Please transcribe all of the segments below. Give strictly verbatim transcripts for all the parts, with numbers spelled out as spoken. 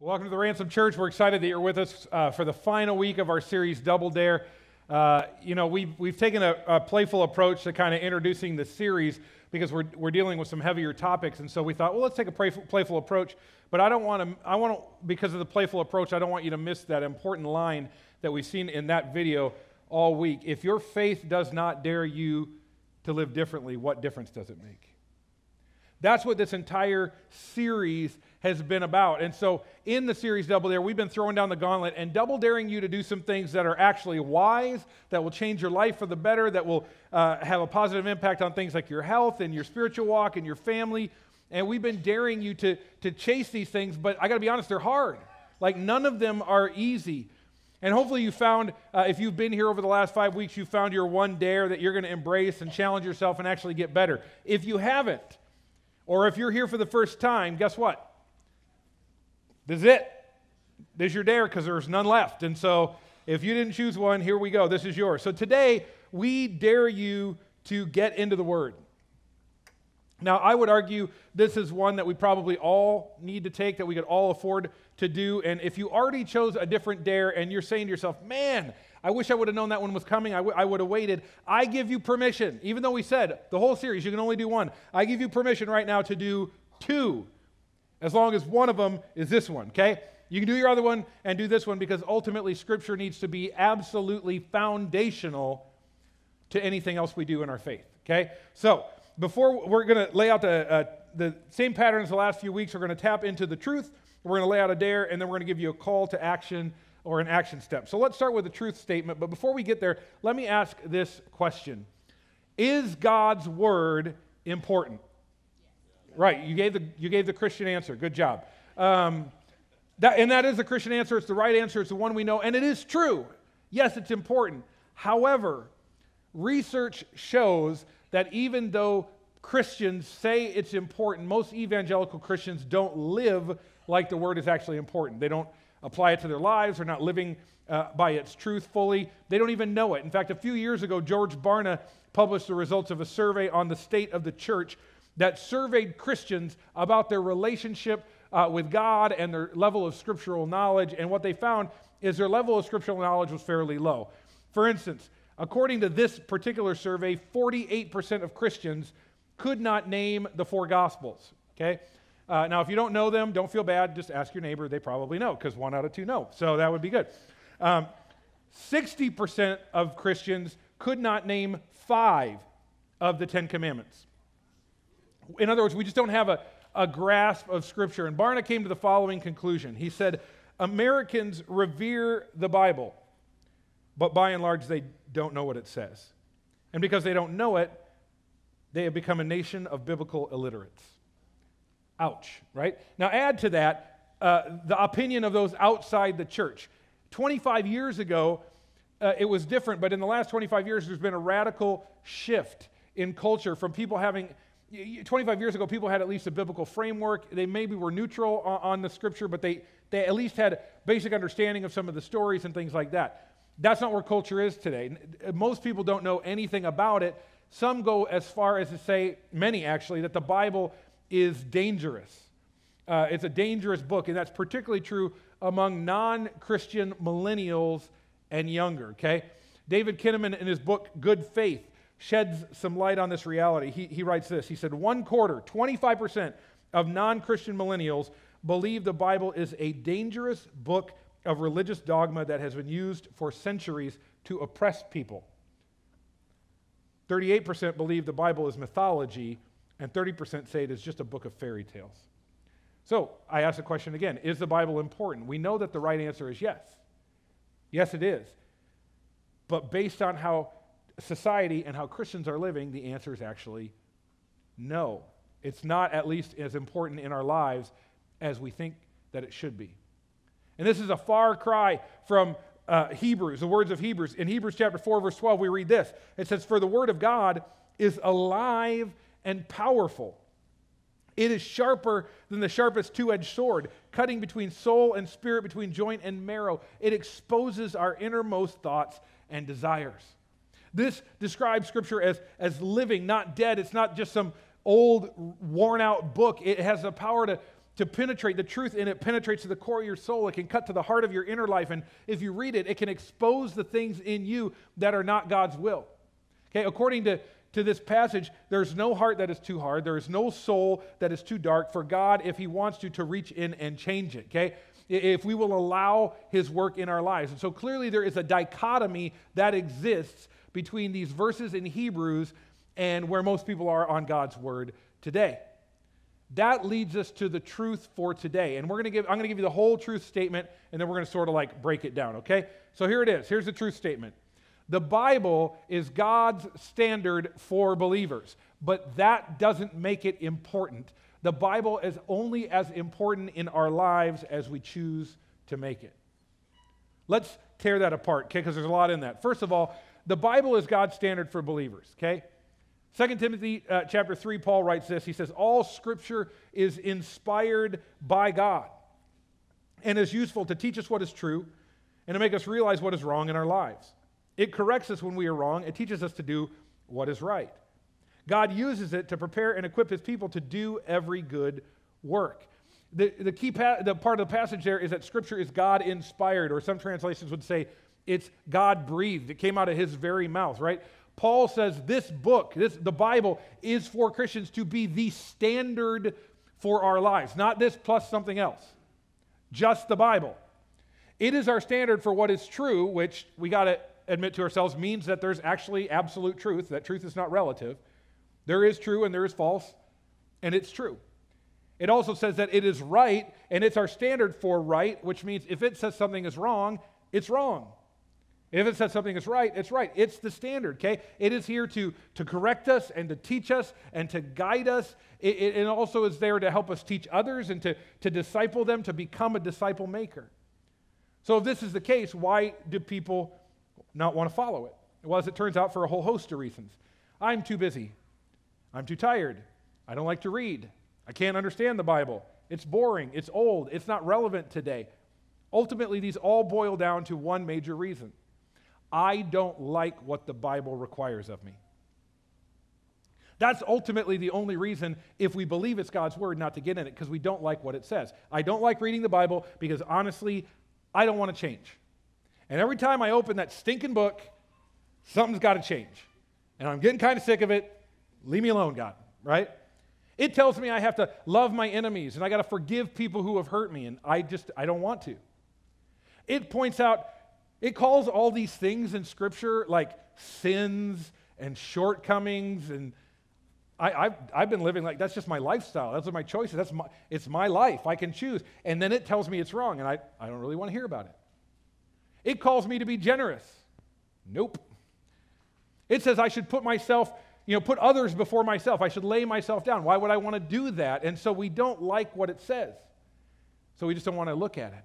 Welcome to the Ransom Church. We're excited that you're with us uh, for the final week of our series, Double Dare. Uh, you know, we've, we've taken a, a playful approach to kind of introducing the series because we're, we're dealing with some heavier topics, and so we thought, well, let's take a playful, playful approach, but I don't want to, I want to, because of the playful approach, I don't want you to miss that important line that we've seen in that video all week. If your faith does not dare you to live differently, what difference does it make? That's what this entire series has been about. And so in the series Double Dare, we've been throwing down the gauntlet and double daring you to do some things that are actually wise, that will change your life for the better, that will uh, have a positive impact on things like your health and your spiritual walk and your family. And we've been daring you to, to chase these things, but I got to be honest, they're hard. Like none of them are easy. And hopefully you found, uh, if you've been here over the last five weeks, you found your one dare that you're going to embrace and challenge yourself and actually get better. If you haven't, or if you're here for the first time, guess what? This is it. This is your dare because there's none left. And so if you didn't choose one, here we go. This is yours. So today, we dare you to get into the Word. Now, I would argue this is one that we probably all need to take, that we could all afford to do. And if you already chose a different dare and you're saying to yourself, man, I wish I would have known that one was coming. I, w- I would have waited. I give you permission, even though we said the whole series, you can only do one. I give you permission right now to do two, as long as one of them is this one, okay? You can do your other one and do this one because ultimately Scripture needs to be absolutely foundational to anything else we do in our faith, okay? So before we're going to lay out the, uh, the same pattern as the last few weeks, we're going to tap into the truth, we're going to lay out a dare, and then we're going to give you a call to action or an action step. So let's start with a truth statement, but before we get there, let me ask this question. Is God's Word important? Right, you gave the you gave the Christian answer. Good job. Um, that, and that is the Christian answer. It's the right answer. It's the one we know, and it is true. Yes, it's important. However, research shows that even though Christians say it's important, most evangelical Christians don't live like the Word is actually important. They don't apply it to their lives. They're not living uh, by its truth fully. They don't even know it. In fact, a few years ago, George Barna published the results of a survey on the state of the church that surveyed Christians about their relationship uh, with God and their level of scriptural knowledge, and what they found is their level of scriptural knowledge was fairly low. For instance, according to this particular survey, forty-eight percent of Christians could not name the four Gospels, okay? Uh, now, if you don't know them, don't feel bad. Just ask your neighbor. They probably know, because one out of two know, so that would be good. Um, sixty percent of Christians could not name five of the Ten Commandments. In other words, we just don't have a, a grasp of Scripture. And Barna came to the following conclusion. He said, Americans revere the Bible, but by and large, they don't know what it says. And because they don't know it, they have become a nation of biblical illiterates. Ouch, right? Now add to that uh, the opinion of those outside the church. twenty-five years ago, uh, it was different, but in the last twenty-five years, there's been a radical shift in culture from people having... twenty-five years ago, people had at least a biblical framework. They maybe were neutral on the Scripture, but they, they at least had a basic understanding of some of the stories and things like that. That's not where culture is today. Most people don't know anything about it. Some go as far as to say, many actually, that the Bible is dangerous. Uh, it's a dangerous book, and that's particularly true among non-Christian millennials and younger, okay? David Kinnaman, in his book, Good Faith, sheds some light on this reality. He, he writes this. He said, one quarter, twenty-five percent of non-Christian millennials believe the Bible is a dangerous book of religious dogma that has been used for centuries to oppress people. thirty-eight percent believe the Bible is mythology, and thirty percent say it is just a book of fairy tales. So I ask the question again, is the Bible important? We know that the right answer is yes. Yes, it is. But based on how society and how Christians are living, the answer is actually no. It's not at least as important in our lives as we think that it should be. And this is a far cry from uh, Hebrews, the words of Hebrews. In Hebrews chapter four, verse twelve, we read this. It says, "For the word of God is alive and powerful. It is sharper than the sharpest two-edged sword, cutting between soul and spirit, between joint and marrow. It exposes our innermost thoughts and desires." This describes Scripture as, as living, not dead. It's not just some old, worn-out book. It has the power to, to penetrate. The truth in it penetrates to the core of your soul. It can cut to the heart of your inner life. And if you read it, it can expose the things in you that are not God's will. Okay, according to, to this passage, there's no heart that is too hard. There is no soul that is too dark for God, if he wants to, to reach in and change it. Okay, if we will allow his work in our lives. And so clearly there is a dichotomy that exists between these verses in Hebrews and where most people are on God's word today. That leads us to the truth for today. And we're going to give, I'm going to give you the whole truth statement, and then we're going to sort of like break it down, okay? So here it is. Here's the truth statement. The Bible is God's standard for believers, but that doesn't make it important. The Bible is only as important in our lives as we choose to make it. Let's tear that apart, okay, because there's a lot in that. First of all, the Bible is God's standard for believers, okay? Second Timothy uh, chapter three, Paul writes this. He says, all Scripture is inspired by God and is useful to teach us what is true and to make us realize what is wrong in our lives. It corrects us when we are wrong. It teaches us to do what is right. God uses it to prepare and equip his people to do every good work. The, the key pa- the part of the passage there is that Scripture is God-inspired, or some translations would say it's God-breathed. It came out of his very mouth, right? Paul says this book, this, the Bible, is for Christians to be the standard for our lives. Not this plus something else. Just the Bible. It is our standard for what is true, which we got to admit to ourselves means that there's actually absolute truth, that truth is not relative. There is true and there is false, and it's true. It also says that it is right, and it's our standard for right, which means if it says something is wrong, it's wrong. If it says something is right, it's right. It's the standard, okay? It is here to, to correct us and to teach us and to guide us. It, it, it also is there to help us teach others and to, to disciple them, to become a disciple maker. So if this is the case, why do people not want to follow it? Well, as it turns out, for a whole host of reasons. I'm too busy. I'm too tired. I don't like to read. I can't understand the Bible. It's boring. It's old. It's not relevant today. Ultimately, these all boil down to one major reason. I don't like what the Bible requires of me. That's ultimately the only reason, if we believe it's God's word, not to get in it, because we don't like what it says. I don't like reading the Bible because, honestly, I don't want to change. And every time I open that stinking book, something's got to change. And I'm getting kind of sick of it. Leave me alone, God, right? It tells me I have to love my enemies, and I got to forgive people who have hurt me, and I just, I don't want to. It points out It calls all these things in Scripture like sins and shortcomings, and I, I've, I've been living like that's just my lifestyle. That's my choices. That's my, it's my life. I can choose. And then it tells me it's wrong, and I, I don't really want to hear about it. It calls me to be generous. Nope. It says I should put myself, you know, put others before myself. I should lay myself down. Why would I want to do that? And so we don't like what it says. So we just don't want to look at it.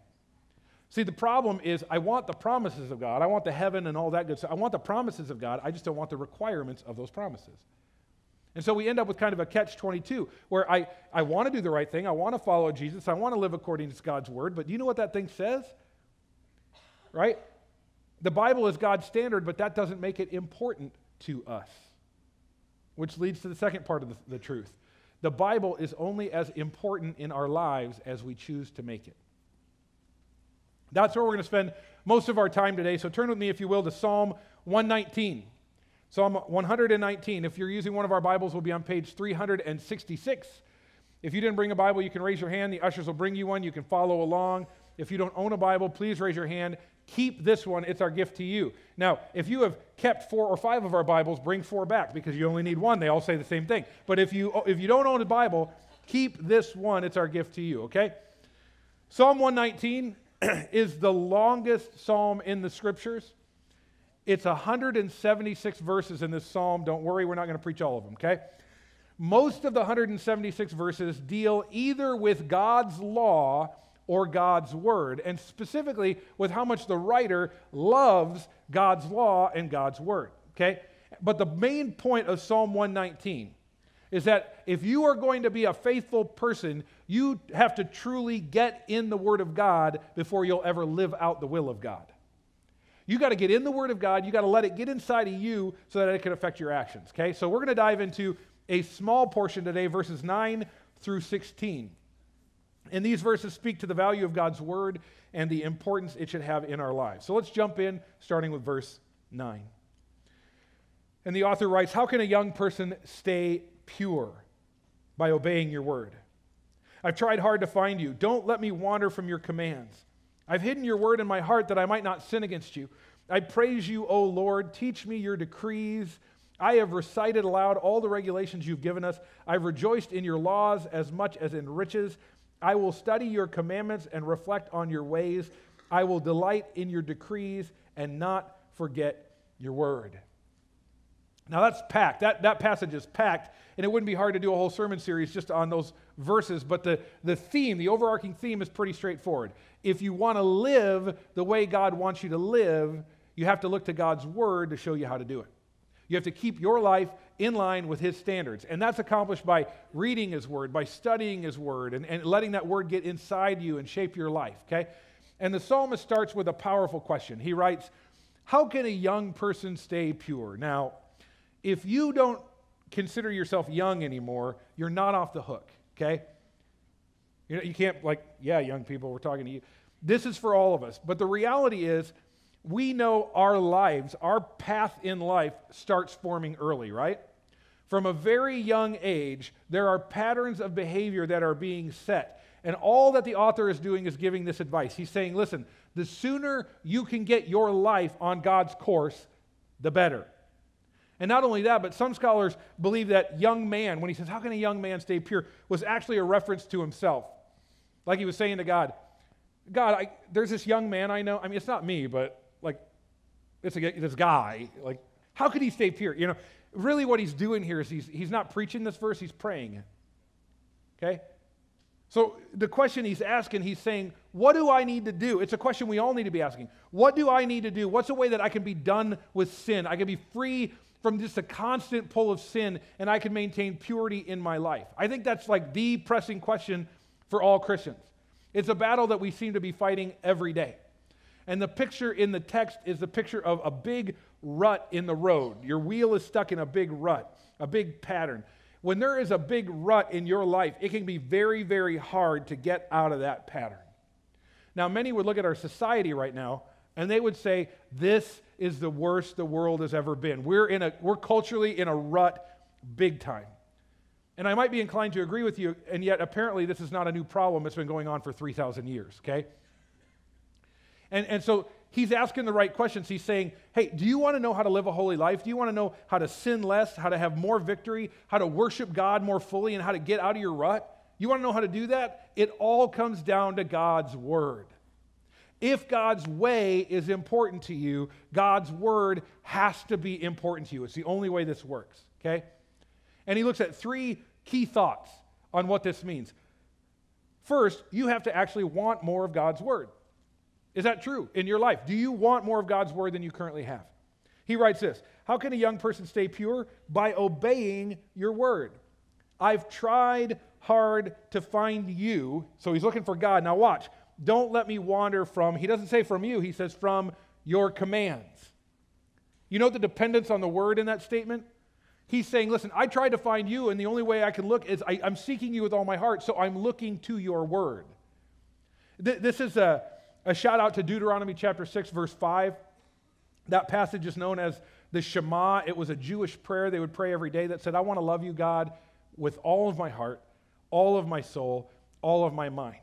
See, the problem is I want the promises of God. I want the heaven and all that good stuff. I want the promises of God. I just don't want the requirements of those promises. And so we end up with kind of a catch twenty-two where I, I want to do the right thing. I want to follow Jesus. I want to live according to God's word. But do you know what that thing says? Right? The Bible is God's standard, but that doesn't make it important to us, which leads to the second part of the, the truth. The Bible is only as important in our lives as we choose to make it. That's where we're going to spend most of our time today. So turn with me, if you will, to Psalm one nineteen. Psalm one nineteen. If you're using one of our Bibles, we'll be on page three sixty-six. If you didn't bring a Bible, you can raise your hand. The ushers will bring you one. You can follow along. If you don't own a Bible, please raise your hand. Keep this one. It's our gift to you. Now, if you have kept four or five of our Bibles, bring four back because you only need one. They all say the same thing. But if you if you don't own a Bible, keep this one. It's our gift to you, okay? Psalm one nineteen is the longest psalm in the Scriptures. It's one hundred seventy-six verses in this psalm. Don't worry, we're not going to preach all of them, okay? Most of the one hundred seventy-six verses deal either with God's law or God's word, and specifically with how much the writer loves God's law and God's word, okay? But the main point of Psalm one nineteen is that if you are going to be a faithful person, you have to truly get in the Word of God before you'll ever live out the will of God. You got to get in the Word of God. You got to let it get inside of you so that it can affect your actions, okay? So we're going to dive into a small portion today, verses nine through sixteen. And these verses speak to the value of God's word and the importance it should have in our lives. So let's jump in, starting with verse nine. And the author writes, "How can a young person stay pure? By obeying your word. I've tried hard to find you. Don't let me wander from your commands. I've hidden your word in my heart that I might not sin against you. I praise you, O Lord. Teach me your decrees. I have recited aloud all the regulations you've given us. I've rejoiced in your laws as much as in riches. I will study your commandments and reflect on your ways. I will delight in your decrees and not forget your word." Now that's packed. That, that passage is packed, and it wouldn't be hard to do a whole sermon series just on those verses, but the, the theme, the overarching theme is pretty straightforward. If you want to live the way God wants you to live, you have to look to God's word to show you how to do it. You have to keep your life in line with his standards, and that's accomplished by reading his word, by studying his word, and, and letting that word get inside you and shape your life, okay? And the psalmist starts with a powerful question. He writes, "How can a young person stay pure?" Now, if you don't consider yourself young anymore, you're not off the hook, okay? You know, you can't, like, yeah, young people, we're talking to you. This is for all of us. But the reality is, we know our lives, our path in life starts forming early, right? From a very young age, there are patterns of behavior that are being set. And all that the author is doing is giving this advice. He's saying, listen, the sooner you can get your life on God's course, the better. And not only that, but some scholars believe that young man, when he says, "How can a young man stay pure?" was actually a reference to himself. Like he was saying to God, God, I, there's this young man I know. I mean, it's not me, but like, it's a, this guy. Like, how could he stay pure? You know, really what he's doing here is he's, he's not preaching this verse, he's praying. Okay? So the question he's asking, he's saying, what do I need to do? It's a question we all need to be asking. What do I need to do? What's a way that I can be done with sin? I can be free from just a constant pull of sin, and I can maintain purity in my life. I think that's like the pressing question for all Christians. It's a battle that we seem to be fighting every day. And the picture in the text is the picture of a big rut in the road. Your wheel is stuck in a big rut, a big pattern. When there is a big rut in your life, it can be very, very hard to get out of that pattern. Now, many would look at our society right now, and they would say, this is the worst the world has ever been. We're in a we're culturally in a rut big time. And I might be inclined to agree with you, and yet apparently this is not a new problem. It's been going on for three thousand years, okay? And, and so he's asking the right questions. He's saying, hey, do you want to know how to live a holy life? Do you want to know how to sin less, how to have more victory, how to worship God more fully, and how to get out of your rut? You want to know how to do that? It all comes down to God's word. If God's way is important to you, God's word has to be important to you. It's the only way this works, okay? And he looks at three key thoughts on what this means. First, you have to actually want more of God's word. Is that true in your life? Do you want more of God's word than you currently have? He writes this, "How can a young person stay pure? By obeying your word. I've tried hard to find you." So he's looking for God. Now watch. "Don't let me wander from," he doesn't say from you, he says from your commands. You know the dependence on the word in that statement? He's saying, listen, I tried to find you, and the only way I can look is I, I'm seeking you with all my heart, so I'm looking to your word. Th- this is a, a shout out to Deuteronomy chapter six, verse five. That passage is known as the Shema. It was a Jewish prayer they would pray every day that said, I want to love you, God, with all of my heart, all of my soul, all of my mind.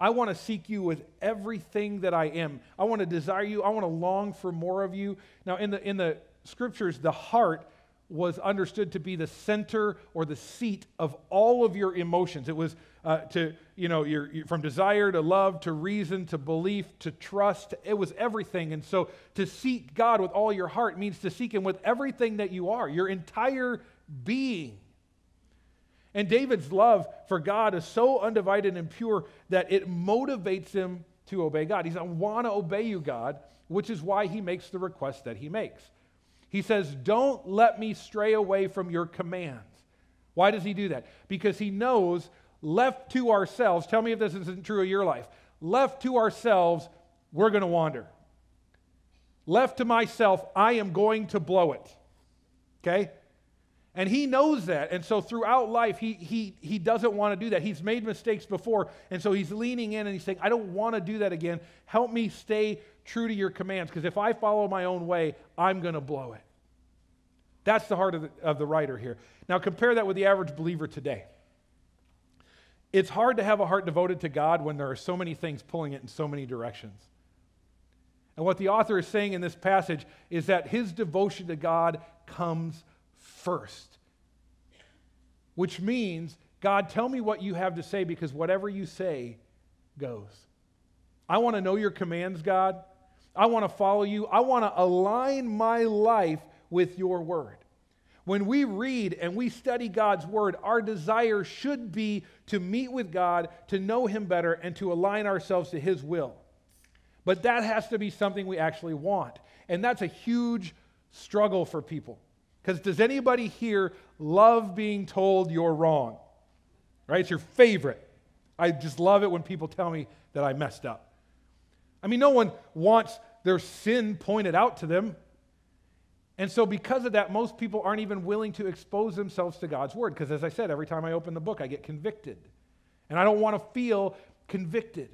I want to seek you with everything that I am. I want to desire you. I want to long for more of you. Now, in the in the scriptures, the heart was understood to be the center or the seat of all of your emotions. It was uh, to, you know, your, your, from desire to love to reason to belief to trust. It was everything. And so to seek God with all your heart means to seek him with everything that you are, your entire being. And David's love for God is so undivided and pure that it motivates him to obey God. He says, I want to obey you, God, which is why he makes the request that he makes. He says, don't let me stray away from your commands. Why does he do that? Because he knows, left to ourselves, tell me if this isn't true of your life, left to ourselves, we're going to wander. Left to myself, I am going to blow it. Okay? And he knows that. And so throughout life, he, he, he doesn't want to do that. He's made mistakes before. And so he's leaning in and he's saying, I don't want to do that again. Help me stay true to your commands, because if I follow my own way, I'm going to blow it. That's the heart of the, of the writer here. Now compare that with the average believer today. It's hard to have a heart devoted to God when there are so many things pulling it in so many directions. And what the author is saying in this passage is that his devotion to God comes first. Which means, God, tell me what you have to say, because whatever you say goes. I want to know your commands, God. I want to follow you. I want to align my life with your word. When we read and we study God's word, our desire should be to meet with God, to know him better, and to align ourselves to his will. But that has to be something we actually want. And that's a huge struggle for people. Because does anybody here love being told you're wrong? Right? It's your favorite. I just love it when people tell me that I messed up. I mean, no one wants their sin pointed out to them. And so because of that, most people aren't even willing to expose themselves to God's word. Because as I said, every time I open the book, I get convicted. And I don't want to feel convicted.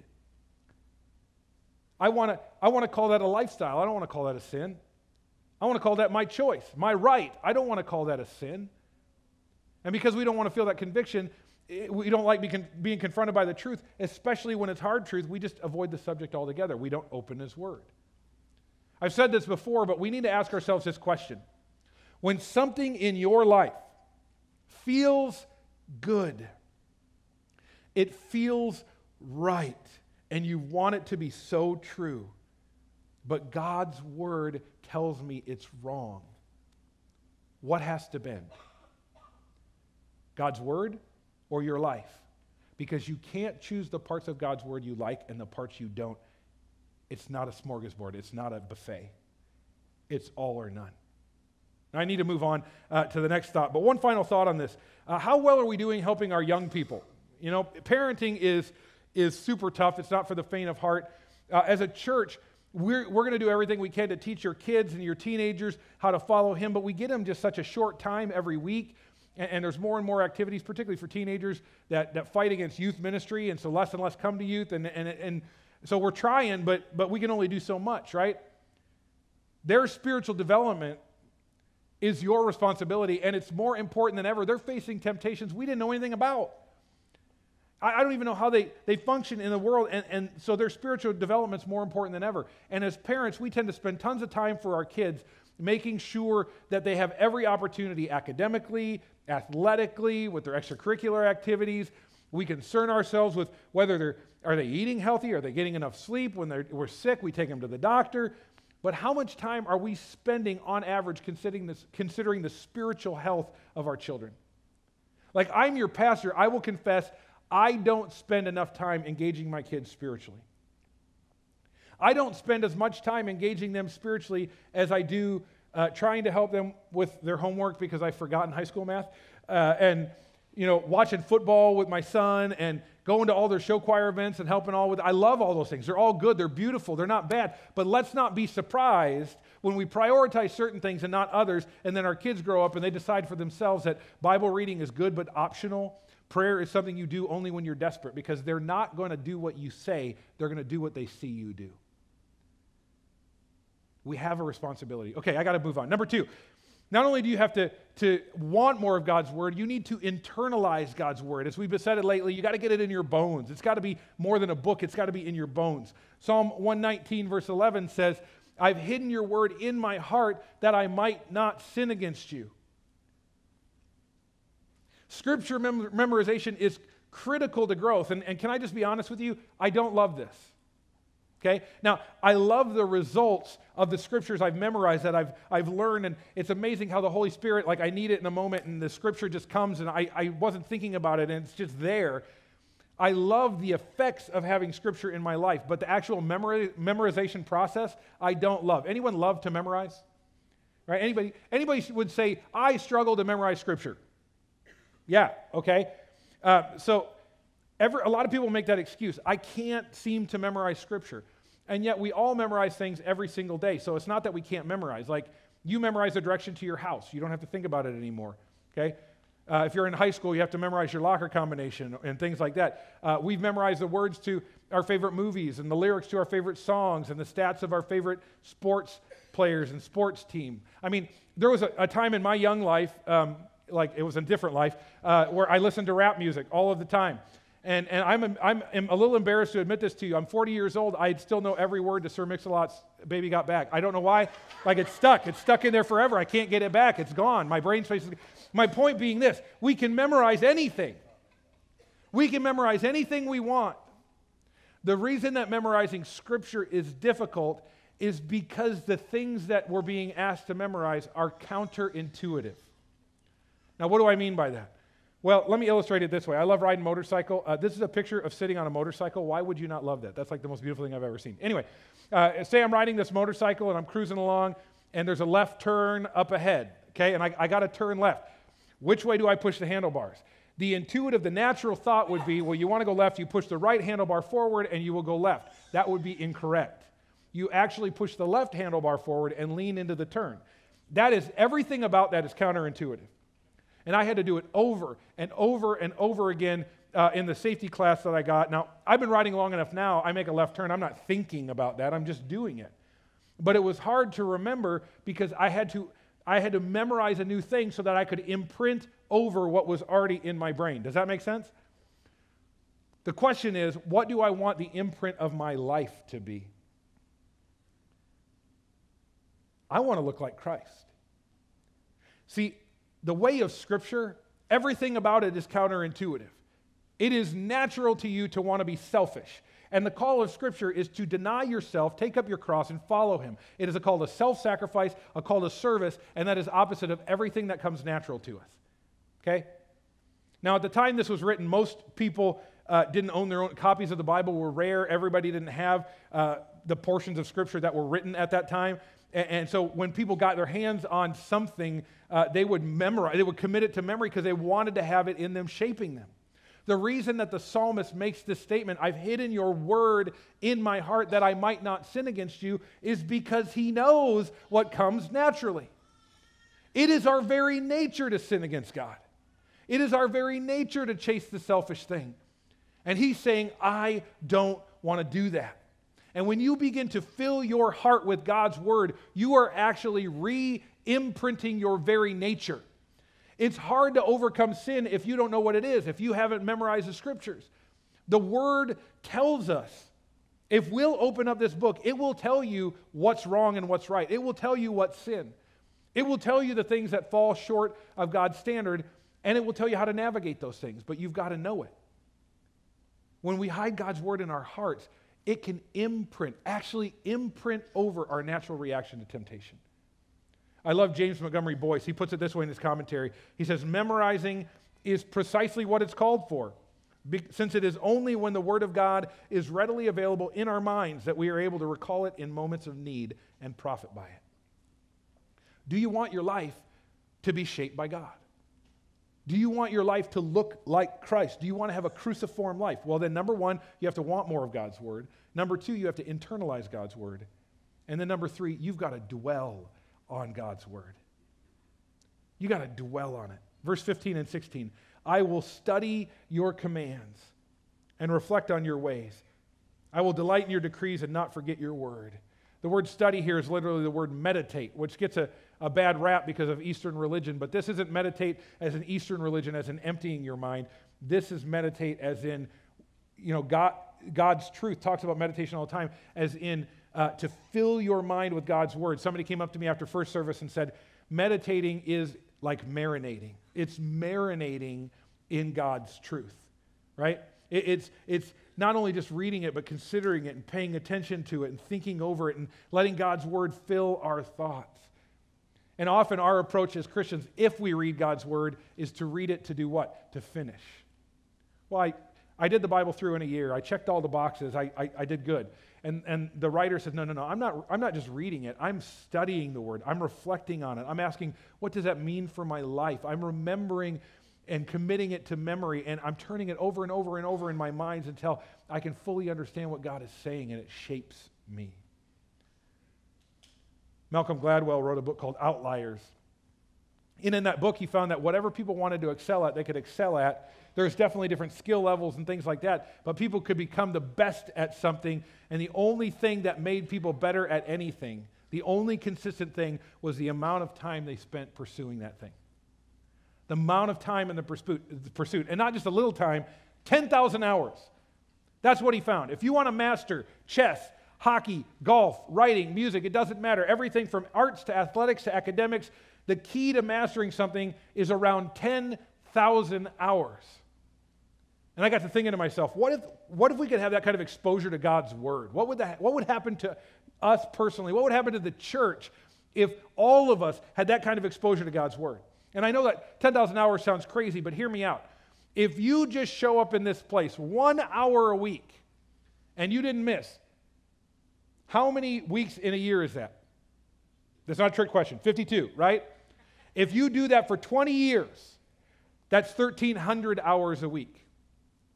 I want to I want to call that a lifestyle. I don't want to call that a sin. I want to call that my choice, my right. I don't want to call that a sin. And because we don't want to feel that conviction, it, we don't like being, being confronted by the truth, especially when it's hard truth, we just avoid the subject altogether. We don't open his word. I've said this before, but we need to ask ourselves this question. When something in your life feels good, it feels right, and you want it to be so true, but God's word tells me it's wrong, what has to bend? God's word or your life? Because you can't choose the parts of God's word you like and the parts you don't. It's not a smorgasbord. It's not a buffet. It's all or none. Now, I need to move on uh, to the next thought, but one final thought on this. Uh, how well are we doing helping our young people? You know, parenting is, is super tough. It's not for the faint of heart. Uh, as a church, we're, we're going to do everything we can to teach your kids and your teenagers how to follow him, but we get them just such a short time every week. And there's more and more activities, particularly for teenagers, that, that fight against youth ministry, and so less and less come to youth. And, and, and so we're trying, but, but we can only do so much, right? Their spiritual development is your responsibility, and it's more important than ever. They're facing temptations we didn't know anything about. I, I don't even know how they, they function in the world, and, and so their spiritual development's more important than ever. And as parents, we tend to spend tons of time for our kids making sure that they have every opportunity academically, athletically, with their extracurricular activities. We concern ourselves with whether they're, are they eating healthy? Are they getting enough sleep? When they're, we're sick, we take them to the doctor. But how much time are we spending on average considering, this, considering the spiritual health of our children? Like, I'm your pastor. I will confess, I don't spend enough time engaging my kids spiritually. I don't spend as much time engaging them spiritually as I do uh, trying to help them with their homework, because I've forgotten high school math, uh, and you know, watching football with my son and going to all their show choir events and helping all with. I love all those things. They're all good. They're beautiful. They're not bad. But let's not be surprised when we prioritize certain things and not others, and then our kids grow up and they decide for themselves that Bible reading is good but optional. Prayer is something you do only when you're desperate, because they're not going to do what you say. They're going to do what they see you do. We have a responsibility. Okay, I got to move on. Number two, not only do you have to, to want more of God's word, you need to internalize God's word. As we've said it lately, you got to get it in your bones. It's got to be more than a book. It's got to be in your bones. Psalm one nineteen verse eleven says, I've hidden your word in my heart that I might not sin against you. Scripture mem- memorization is critical to growth. And, and can I just be honest with you? I don't love this. Okay? Now, I love the results of the scriptures I've memorized that I've, I've learned, and it's amazing how the Holy Spirit, like I need it in a moment, and the scripture just comes, and I, I wasn't thinking about it, and it's just there. I love the effects of having scripture in my life, but the actual memori- memorization process, I don't love. Anyone love to memorize? Right? Anybody, anybody would say, I struggle to memorize scripture. Yeah, okay. Uh, so every, a lot of people make that excuse. I can't seem to memorize scripture. And yet we all memorize things every single day. So it's not that we can't memorize. Like, you memorize the direction to your house. You don't have to think about it anymore. okay? Uh, if you're in high school, you have to memorize your locker combination and things like that. Uh, we've memorized the words to our favorite movies and the lyrics to our favorite songs and the stats of our favorite sports players and sports team. I mean, there was a, a time in my young life, um, like it was a different life, uh, where I listened to rap music all of the time. And and I'm a, I'm, I'm a little embarrassed to admit this to you. I'm forty years old. I still know every word to Sir Mix-a-Lot's Baby Got Back. I don't know why. Like, it's stuck. It's stuck in there forever. I can't get it back. It's gone. My brain space is... My point being this, we can memorize anything. We can memorize anything we want. The reason that memorizing Scripture is difficult is because the things that we're being asked to memorize are counterintuitive. Now, what do I mean by that? Well, let me illustrate it this way. I love riding a motorcycle. Uh, this is a picture of sitting on a motorcycle. Why would you not love that? That's like the most beautiful thing I've ever seen. Anyway, uh, say I'm riding this motorcycle and I'm cruising along, and there's a left turn up ahead, okay? And I, I got to turn left. Which way do I push the handlebars? The intuitive, the natural thought would be, well, you want to go left, you push the right handlebar forward, and you will go left. That would be incorrect. You actually push the left handlebar forward and lean into the turn. That is, everything about that is counterintuitive. And I had to do it over and over and over again uh, in the safety class that I got. Now, I've been riding long enough now, I make a left turn. I'm not thinking about that. I'm just doing it. But it was hard to remember because I had to... I had to memorize a new thing so that I could imprint over what was already in my brain. Does that make sense? The question is, what do I want the imprint of my life to be? I want to look like Christ. See, the way of Scripture, everything about it is counterintuitive. It is natural to you to want to be selfish. And the call of Scripture is to deny yourself, take up your cross, and follow Him. It is a call to self-sacrifice, a call to service, and that is opposite of everything that comes natural to us. Okay? Now, at the time this was written, most people uh, didn't own their own. Copies of the Bible were rare. Everybody didn't have uh, the portions of Scripture that were written at that time. And, and so when people got their hands on something, uh, they would memorize. They would commit it to memory because they wanted to have it in them, shaping them. The reason that the psalmist makes this statement, I've hidden your word in my heart that I might not sin against you, is because he knows what comes naturally. It is our very nature to sin against God. It is our very nature to chase the selfish thing. And he's saying, I don't want to do that. And when you begin to fill your heart with God's word, you are actually re-imprinting your very nature. It's hard to overcome sin if you don't know what it is, if you haven't memorized the Scriptures. The Word tells us. If we'll open up this book, it will tell you what's wrong and what's right. It will tell you what's sin. It will tell you the things that fall short of God's standard, and it will tell you how to navigate those things, but you've got to know it. When we hide God's Word in our hearts, it can imprint, actually imprint over our natural reaction to temptation. I love James Montgomery Boyce. He puts it this way in his commentary. He says, memorizing is precisely what it's called for, since it is only when the Word of God is readily available in our minds that we are able to recall it in moments of need and profit by it. Do you want your life to be shaped by God? Do you want your life to look like Christ? Do you want to have a cruciform life? Well, then, number one, you have to want more of God's Word. Number two, you have to internalize God's Word. And then number three, you've got to dwell on God's word. You got to dwell on it. Verse fifteen and sixteen, I will study your commands and reflect on your ways. I will delight in your decrees and not forget your word. The word study here is literally the word meditate, which gets a, a bad rap because of Eastern religion, but this isn't meditate as an Eastern religion, as in emptying your mind. This is meditate as in, you know, God, God's truth talks about meditation all the time, as in Uh, to fill your mind with God's word. Somebody came up to me after first service and said, meditating is like marinating. It's marinating in God's truth, right? It, it's, it's not only just reading it, but considering it and paying attention to it and thinking over it and letting God's word fill our thoughts. And often our approach as Christians, if we read God's word, is to read it to do what? To finish. Well, I, I did the Bible through in a year. I checked all the boxes. I, I, I did good. And, and the writer said, no, no, no, I'm not, I'm not just reading it. I'm studying the Word. I'm reflecting on it. I'm asking, what does that mean for my life? I'm remembering and committing it to memory, and I'm turning it over and over and over in my mind until I can fully understand what God is saying, and it shapes me. Malcolm Gladwell wrote a book called Outliers, And in that book, he found that whatever people wanted to excel at, they could excel at. There's definitely different skill levels and things like that, but people could become the best at something, and the only thing that made people better at anything, the only consistent thing, was the amount of time they spent pursuing that thing. The amount of time in the pursuit, and not just a little time, ten thousand hours. That's what he found. If you want to master chess, hockey, golf, writing, music, it doesn't matter. Everything from arts to athletics to academics, the key to mastering something is around ten thousand hours. And I got to thinking to myself, what if, what if we could have that kind of exposure to God's word? What would, that, what would happen to us personally? What would happen to the church if all of us had that kind of exposure to God's word? And I know that ten thousand hours sounds crazy, but hear me out. If you just show up in this place one hour a week and you didn't miss, how many weeks in a year is that? That's not a trick question. fifty-two, right? If you do that for twenty years, that's thirteen hundred hours a week,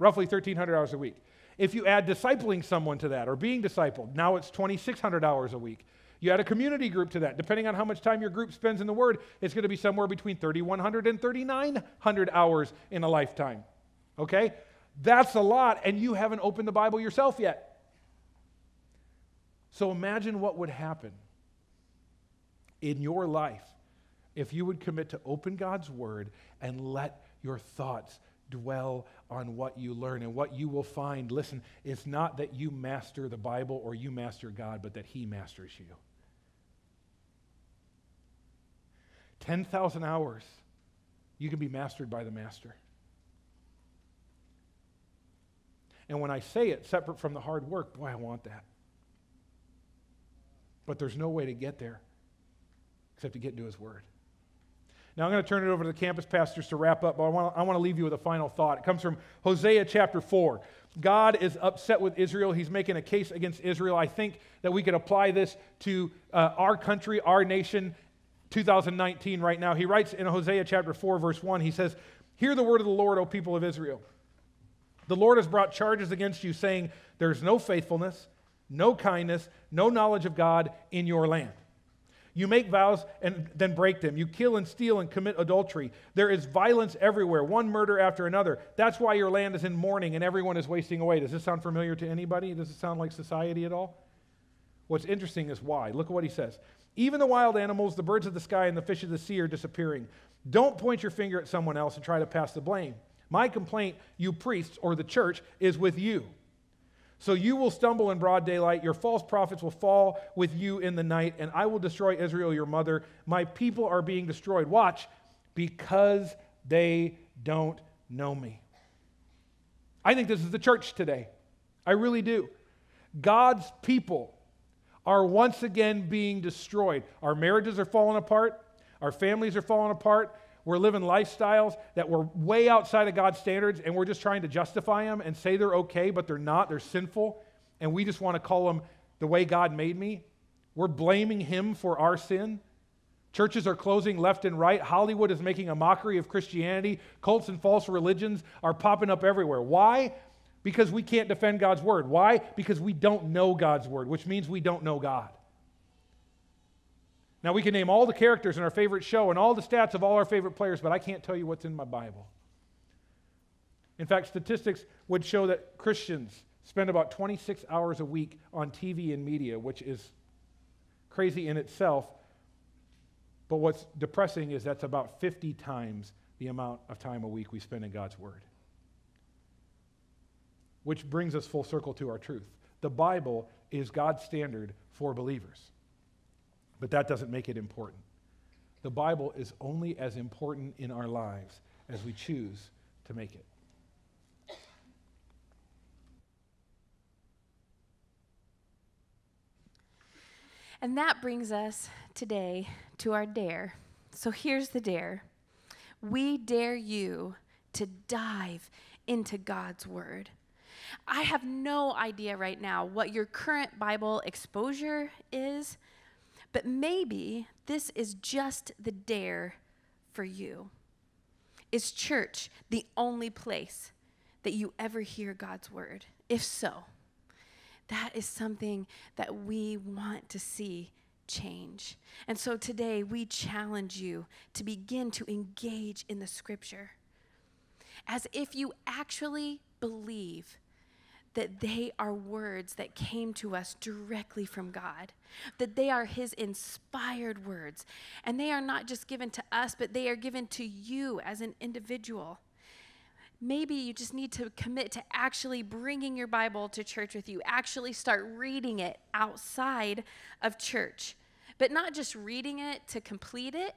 roughly thirteen hundred hours a week. If you add discipling someone to that or being discipled, now it's twenty-six hundred hours a week. You add a community group to that. Depending on how much time your group spends in the Word, it's going to be somewhere between thirty-one hundred and thirty-nine hundred hours in a lifetime. Okay? That's a lot, and you haven't opened the Bible yourself yet. So imagine what would happen in your life if you would commit to open God's Word and let your thoughts dwell on what you learn. And what you will find, listen, it's not that you master the Bible or you master God, but that He masters you. ten thousand hours, you can be mastered by the Master. And when I say it, separate from the hard work, boy, I want that. But there's no way to get there except to get into His Word. Now I'm going to turn it over to the campus pastors to wrap up, but I want to, I want to leave you with a final thought. It comes from Hosea chapter four. God is upset with Israel. He's making a case against Israel. I think that we could apply this to uh, our country, our nation, two thousand nineteen right now. He writes in Hosea chapter four, verse one, he says, "Hear the word of the Lord, O people of Israel. The Lord has brought charges against you, saying, there's no faithfulness, no kindness, no knowledge of God in your land. You make vows and then break them. You kill and steal and commit adultery. There is violence everywhere, one murder after another. That's why your land is in mourning and everyone is wasting away." Does this sound familiar to anybody? Does it sound like society at all? What's interesting is why. Look at what he says. "Even the wild animals, the birds of the sky, and the fish of the sea are disappearing. Don't point your finger at someone else and try to pass the blame. My complaint, you priests, or the church, is with you. So you will stumble in broad daylight, your false prophets will fall with you in the night, and I will destroy Israel, your mother. My people are being destroyed." Watch, "because they don't know me." I think this is the church today. I really do. God's people are once again being destroyed. Our marriages are falling apart. Our families are falling apart. We're living lifestyles that were way outside of God's standards, and we're just trying to justify them and say they're okay, but they're not. They're sinful, and we just want to call them the way God made me. We're blaming Him for our sin. Churches are closing left and right. Hollywood is making a mockery of Christianity. Cults and false religions are popping up everywhere. Why? Because we can't defend God's word. Why? Because we don't know God's word, which means we don't know God. Now, we can name all the characters in our favorite show and all the stats of all our favorite players, but I can't tell you what's in my Bible. In fact, statistics would show that Christians spend about twenty-six hours a week on T V and media, which is crazy in itself. But what's depressing is that's about fifty times the amount of time a week we spend in God's Word. Which brings us full circle to our truth. The Bible is God's standard for believers. But that doesn't make it important. The Bible is only as important in our lives as we choose to make it. And that brings us today to our dare. So here's the dare. We dare you to dive into God's Word. I have no idea right now what your current Bible exposure is, but maybe this is just the dare for you. Is church the only place that you ever hear God's word? If so, that is something that we want to see change. And so today we challenge you to begin to engage in the scripture as if you actually believe that they are words that came to us directly from God, that they are his inspired words, and they are not just given to us, but they are given to you as an individual. Maybe you just need to commit to actually bringing your Bible to church with you, actually start reading it outside of church, but not just reading it to complete it,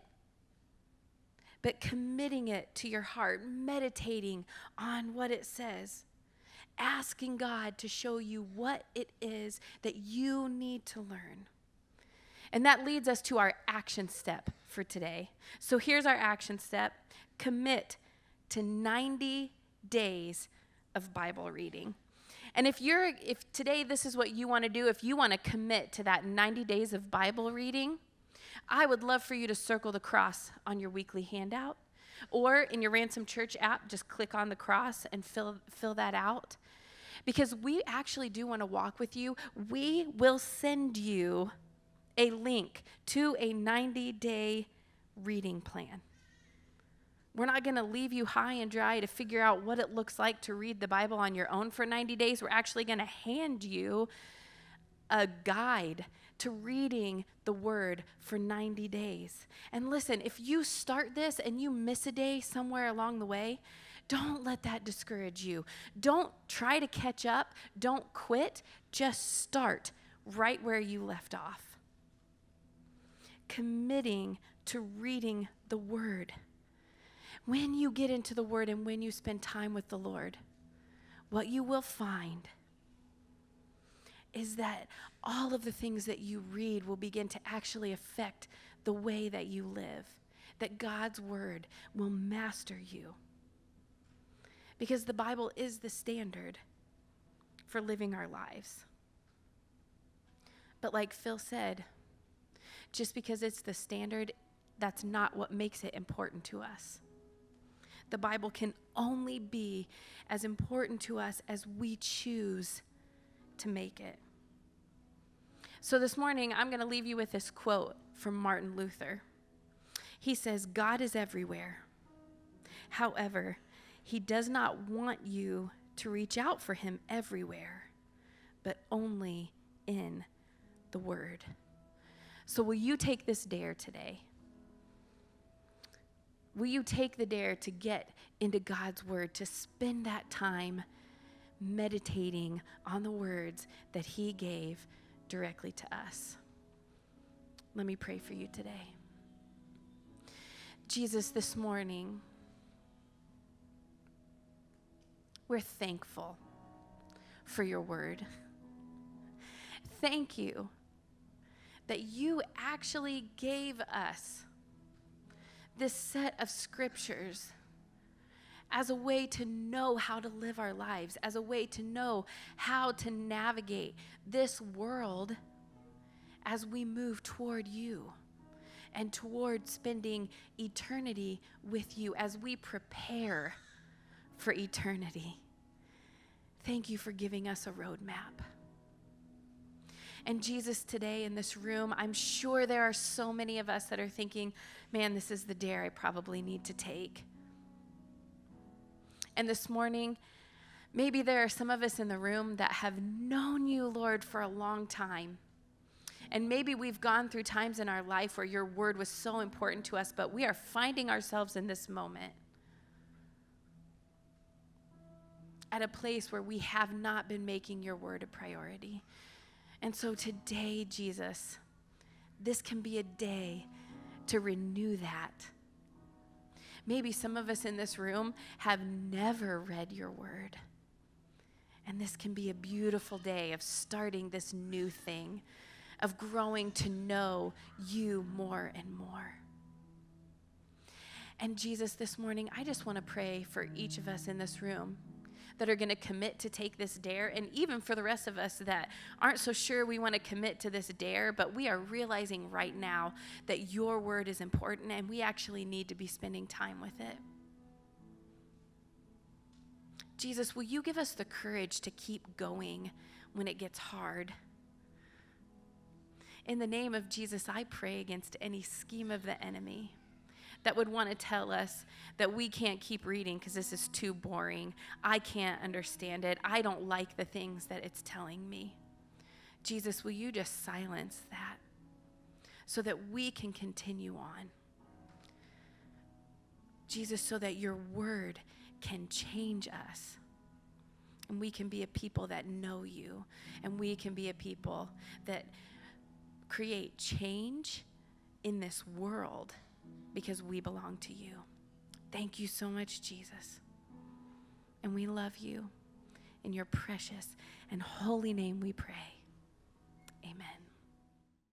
but committing it to your heart, meditating on what it says, asking God to show you what it is that you need to learn. And that leads us to our action step for today. So here's our action step. Commit to ninety days of Bible reading. And if you're, if today this is what you want to do, if you want to commit to that ninety days of Bible reading, I would love for you to circle the cross on your weekly handout, or in your Ransom Church app, just click on the cross and fill, fill that out, because we actually do want to walk with you. We will send you a link to a ninety-day reading plan. We're not going to leave you high and dry to figure out what it looks like to read the Bible on your own for ninety days. We're actually going to hand you a guide to reading the word for ninety days. And listen, if you start this and you miss a day somewhere along the way, don't let that discourage you. Don't try to catch up. Don't quit. Just start right where you left off. Committing to reading the word. When you get into the word and when you spend time with the Lord, what you will find is that all of the things that you read will begin to actually affect the way that you live, that God's word will master you. Because the Bible is the standard for living our lives. But like Phil said, just because it's the standard, that's not what makes it important to us. The Bible can only be as important to us as we choose to make it. So this morning, I'm going to leave you with this quote from Martin Luther. He says, "God is everywhere. However, he does not want you to reach out for him everywhere, but only in the word." So will you take this dare today? Will you take the dare to get into God's word, to spend that time meditating on the words that he gave directly to us? Let me pray for you today. Jesus, this morning, we're thankful for your word. Thank you that you actually gave us this set of scriptures as a way to know how to live our lives, as a way to know how to navigate this world as we move toward you and toward spending eternity with you, as we prepare for eternity. Thank you for giving us a roadmap. And Jesus, today in this room, I'm sure there are so many of us that are thinking, man, this is the dare I probably need to take. And this morning, maybe there are some of us in the room that have known you, Lord, for a long time. And maybe we've gone through times in our life where your word was so important to us, but we are finding ourselves in this moment at a place where we have not been making your word a priority. And so today, Jesus, this can be a day to renew that. Maybe some of us in this room have never read your word. And this can be a beautiful day of starting this new thing, of growing to know you more and more. And Jesus, this morning, I just want to pray for each of us in this room that are going to commit to take this dare, and even for the rest of us that aren't so sure we want to commit to this dare, but we are realizing right now that your word is important and we actually need to be spending time with it. Jesus, will you give us the courage to keep going when it gets hard? In the name of Jesus, I pray against any scheme of the enemy that would want to tell us that we can't keep reading because this is too boring. I can't understand it. I don't like the things that it's telling me. Jesus, will you just silence that so that we can continue on? Jesus, so that your word can change us and we can be a people that know you, and we can be a people that create change in this world because we belong to you. Thank you so much, Jesus. And we love you. In your precious and holy name we pray. Amen.